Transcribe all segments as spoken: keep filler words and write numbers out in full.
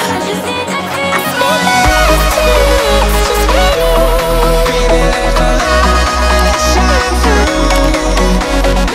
I just need to feel I feel like it's just real.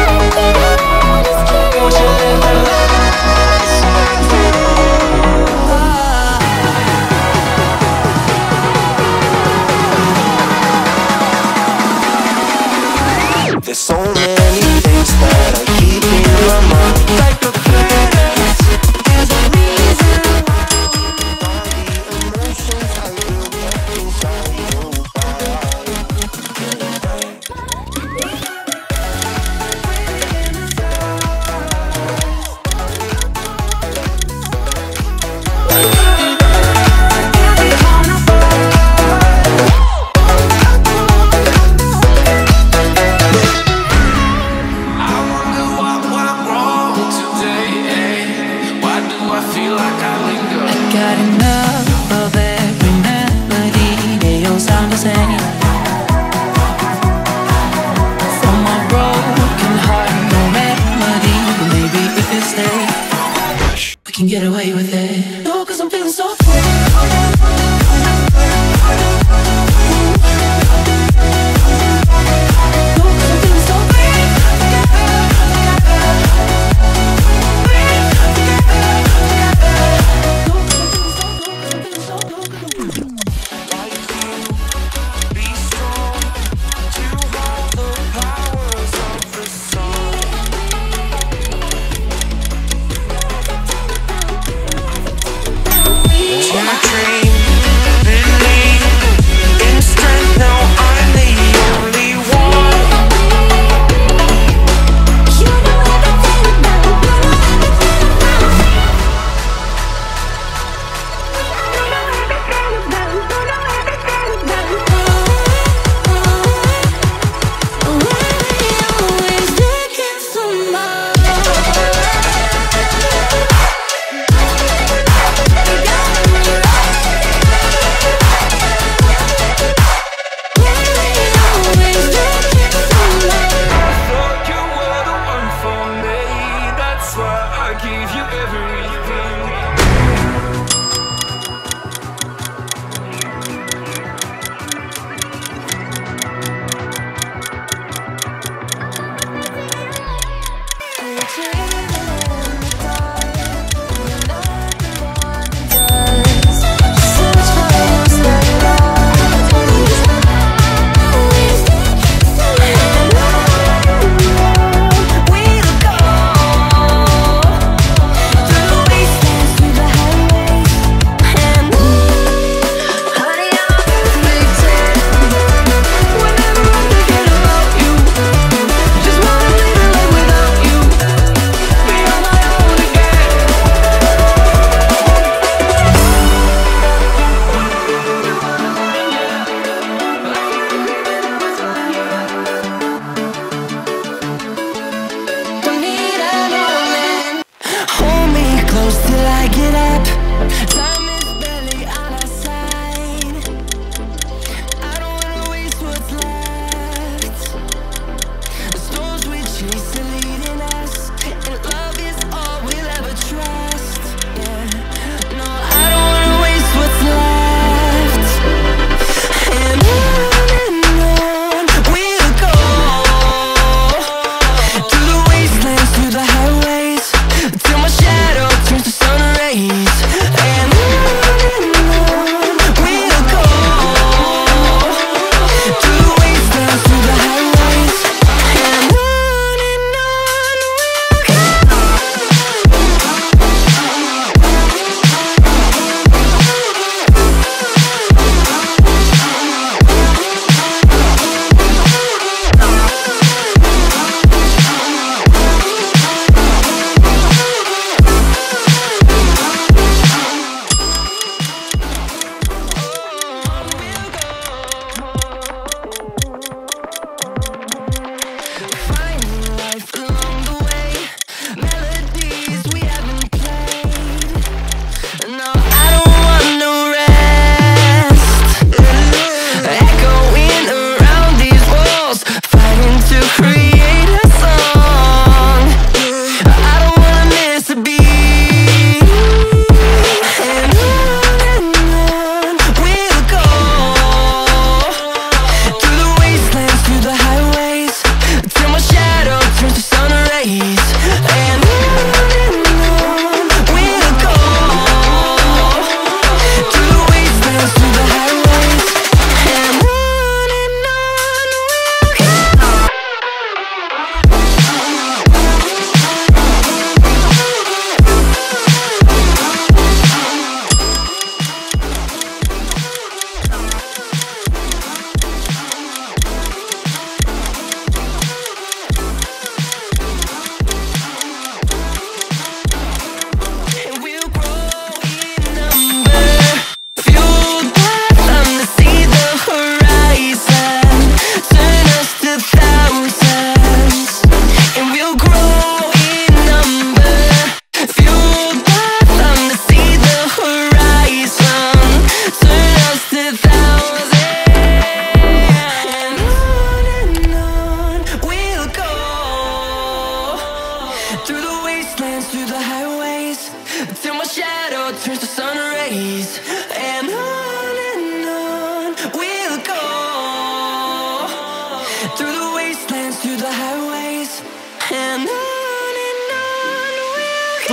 Baby, let my light shine through. Try to let it out, it's killing me. Won't you let my light shine through? There's so many things that I keep in my mind, like the past. There's a reason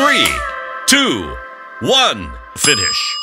three, two, one, finish.